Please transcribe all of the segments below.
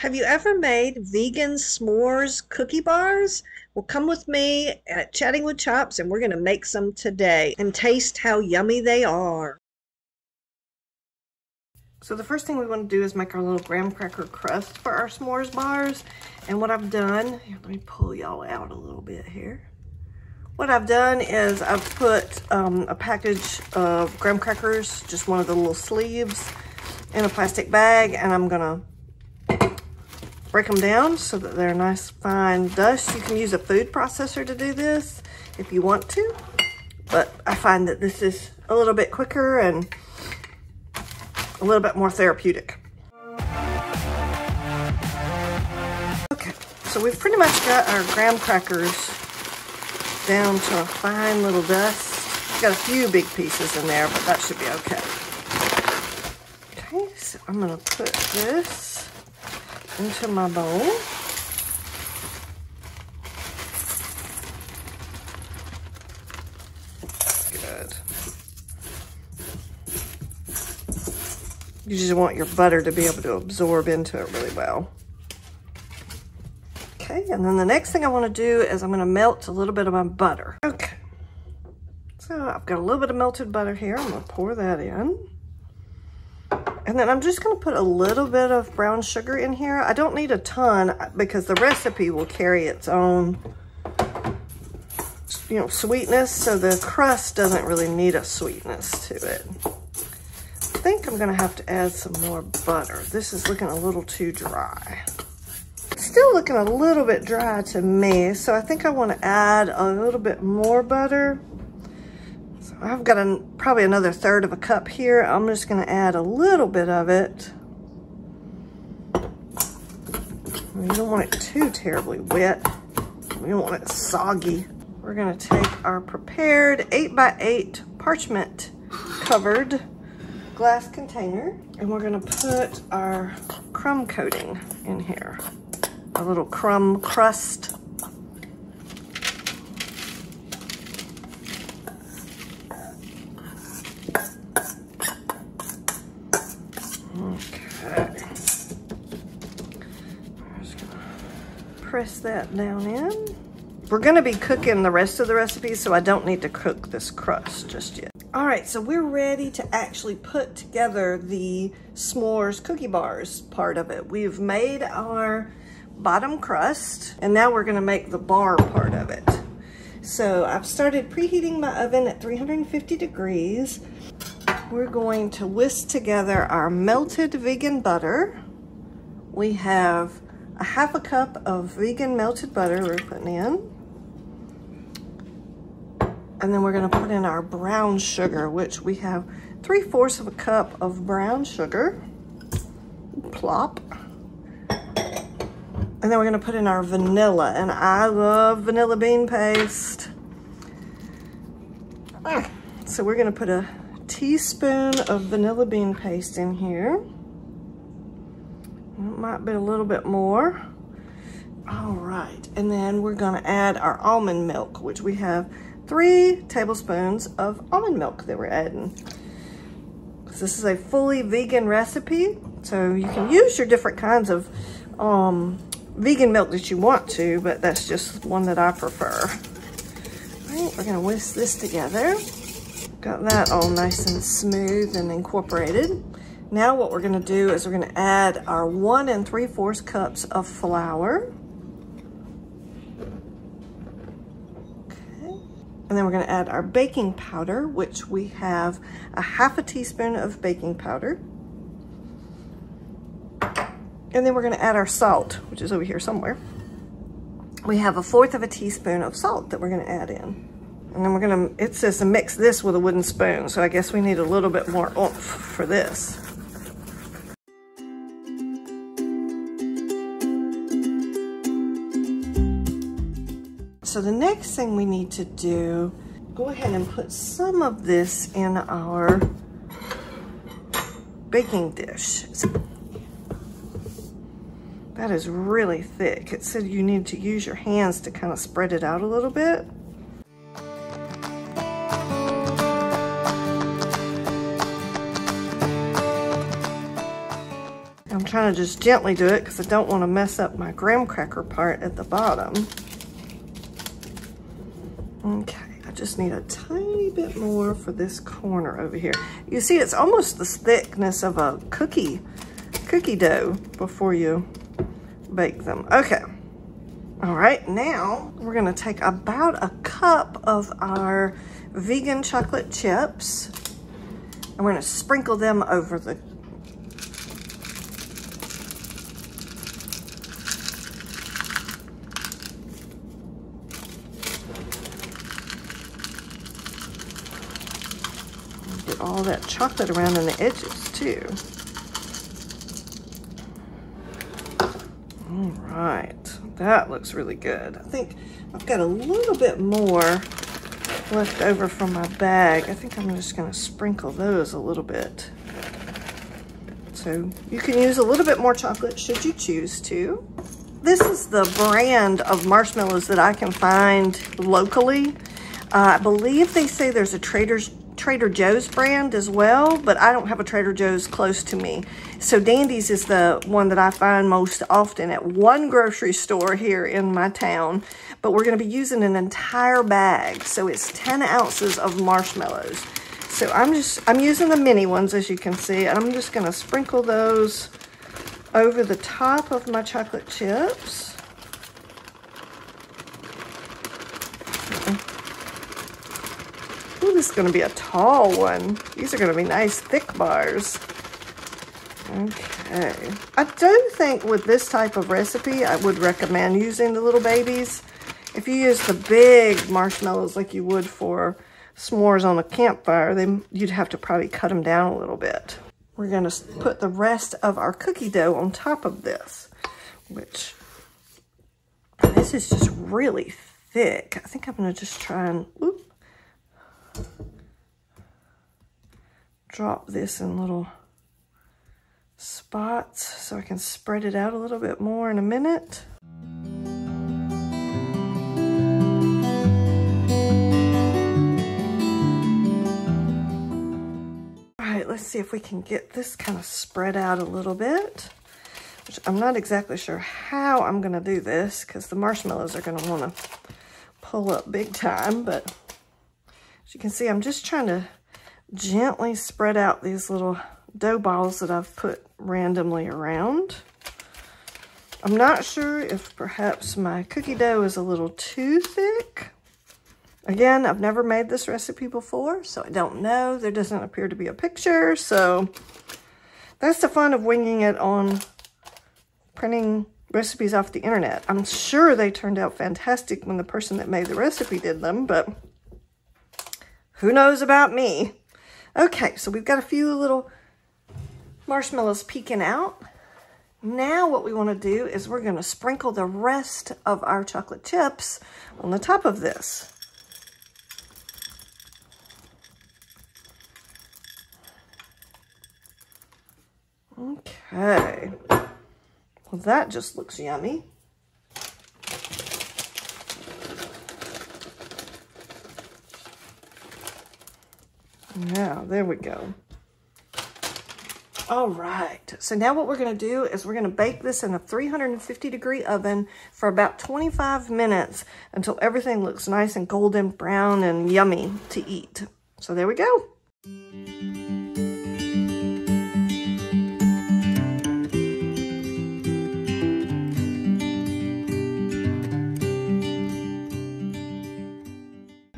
Have you ever made vegan s'mores cookie bars? Well, come with me at Chatting with Chops and we're going to make some today and taste how yummy they are. So the first thing we want to do is make our little graham cracker crust for our s'mores bars. And what I've done, here, let me pull y'all out a little bit here. What I've done is I've put a package of graham crackers, just one of the little sleeves, in a plastic bag, and I'm gonna break them down so that they're nice fine dust. You can use a food processor to do this if you want to, but I find that this is a little bit quicker and a little bit more therapeutic. Okay, so we've pretty much got our graham crackers down to a fine little dust. We've got a few big pieces in there, but that should be okay. Okay, so I'm gonna put this into my bowl. Good. You just want your butter to be able to absorb into it really well. Okay, and then the next thing I want to do is I'm going to melt a little bit of my butter. Okay, so I've got a little bit of melted butter here. I'm going to pour that in. And then I'm just going to put a little bit of brown sugar in here. I don't need a ton because the recipe will carry its own, you know, sweetness. So the crust doesn't really need a sweetness to it. I think I'm going to have to add some more butter. This is looking a little too dry. It's still looking a little bit dry to me. So I think I want to add a little bit more butter. I've got probably another third of a cup here. I'm just going to add a little bit of it. You don't want it too terribly wet. We don't want it soggy. We're going to take our prepared 8x8 parchment covered glass container, and we're going to put our crumb coating in here. A little crumb crust. Press that down in. We're gonna be cooking the rest of the recipe, so I don't need to cook this crust just yet. All right, so we're ready to actually put together the s'mores cookie bars part of it. We've made our bottom crust, and now we're gonna make the bar part of it. So I've started preheating my oven at 350 degrees. We're going to whisk together our melted vegan butter. We have a half a cup of vegan melted butter we're putting in. And then we're gonna put in our brown sugar, which we have 3/4 of a cup of brown sugar. Plop. And then we're gonna put in our vanilla, and I love vanilla bean paste. So we're gonna put a teaspoon of vanilla bean paste in here. Might be a little bit more. All right, and then we're gonna add our almond milk, which we have 3 tablespoons of almond milk that we're adding. So this is a fully vegan recipe, so you can use your different kinds of vegan milk that you want to, but that's just one that I prefer. All right, we're gonna whisk this together. Got that all nice and smooth and incorporated. Now what we're gonna do is we're gonna add our 1 3/4 cups of flour. Okay. And then we're gonna add our baking powder, which we have a half a teaspoon of baking powder. And then we're gonna add our salt, which is over here somewhere. We have 1/4 teaspoon of salt that we're gonna add in. And then we're gonna, it says to mix this with a wooden spoon, so I guess we need a little bit more oomph for this. So the next thing we need to do, go ahead and put some of this in our baking dish. That is really thick. It said you need to use your hands to kind of spread it out a little bit. I'm trying to just gently do it because I don't want to mess up my graham cracker part at the bottom. Okay, I just need a tiny bit more for this corner over here. You see, it's almost the thickness of a cookie dough before you bake them. Okay. All right, now we're gonna take about a cup of our vegan chocolate chips and we're gonna sprinkle them over the get all that chocolate around in the edges too. All right, that looks really good. I think I've got a little bit more left over from my bag. I think I'm just gonna sprinkle those a little bit. So you can use a little bit more chocolate should you choose to. This is the brand of marshmallows that I can find locally. I believe they say there's a Trader Joe's brand as well, but I don't have a Trader Joe's close to me. So Dandy's is the one that I find most often at one grocery store here in my town, but we're going to be using an entire bag. So it's 10 ounces of marshmallows. So I'm using the mini ones, as you can see, and I'm just going to sprinkle those over the top of my chocolate chips. This is going to be a tall one. These are going to be nice thick bars. Okay. I don't think with this type of recipe, I would recommend using the little babies. If you use the big marshmallows like you would for s'mores on a campfire, then you'd have to probably cut them down a little bit. We're going to put the rest of our cookie dough on top of this, which this is just really thick. I think I'm going to just try and, oops, drop this in little spots so I can spread it out a little bit more in a minute. All right, let's see if we can get this kind of spread out a little bit, which I'm not exactly sure how I'm going to do this because the marshmallows are going to want to pull up big time, but as you can see, I'm just trying to gently spread out these little dough balls that I've put randomly around. I'm not sure if perhaps my cookie dough is a little too thick. Again, I've never made this recipe before, so I don't know. There doesn't appear to be a picture, so that's the fun of winging it on printing recipes off the internet. I'm sure they turned out fantastic when the person that made the recipe did them, but who knows about me? Okay, so we've got a few little marshmallows peeking out. Now what we want to do is we're going to sprinkle the rest of our chocolate chips on the top of this. Okay. Well, that just looks yummy. Now, there we go. All right, so now what we're gonna do is we're gonna bake this in a 350-degree oven for about 25 minutes until everything looks nice and golden brown and yummy to eat. So there we go.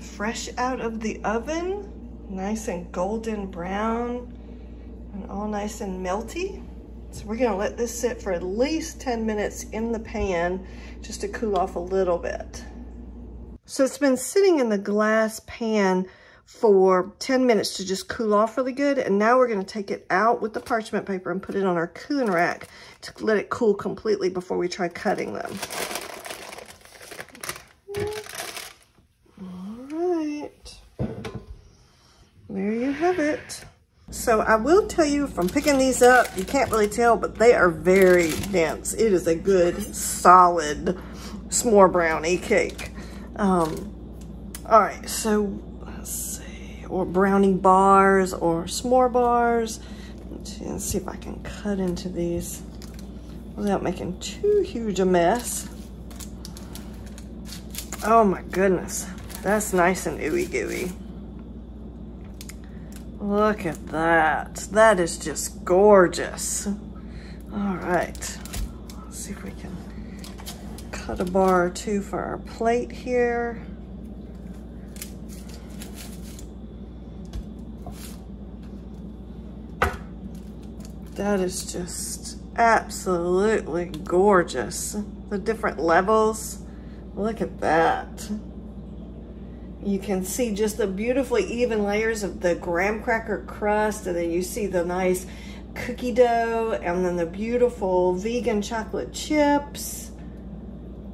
Fresh out of the oven. Nice and golden brown and all nice and melty. So we're gonna let this sit for at least 10 minutes in the pan just to cool off a little bit. So it's been sitting in the glass pan for 10 minutes to just cool off really good. And now we're gonna take it out with the parchment paper and put it on our cooling rack to let it cool completely before we try cutting them. There you have it. So I will tell you from picking these up, you can't really tell, but they are very dense. It is a good, solid s'more brownie cake. All right, so let's see, or brownie bars or s'more bars. Let's see if I can cut into these. without making too huge a mess. Oh my goodness, that's nice and ooey gooey. Look at that. That is just gorgeous. All right, let's see if we can cut a bar or two for our plate here. That is just absolutely gorgeous. The different levels. Look at that. You can see just the beautifully even layers of the graham cracker crust, and then you see the nice cookie dough, and then the beautiful vegan chocolate chips.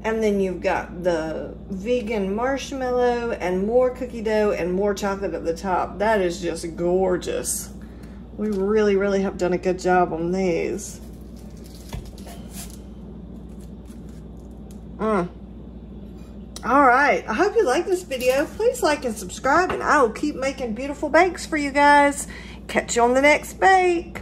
And then you've got the vegan marshmallow and more cookie dough and more chocolate at the top. That is just gorgeous. We really, really have done a good job on these. All right, I hope you like this video. Please like and subscribe, and I will keep making beautiful bakes for you guys. Catch you on the next bake.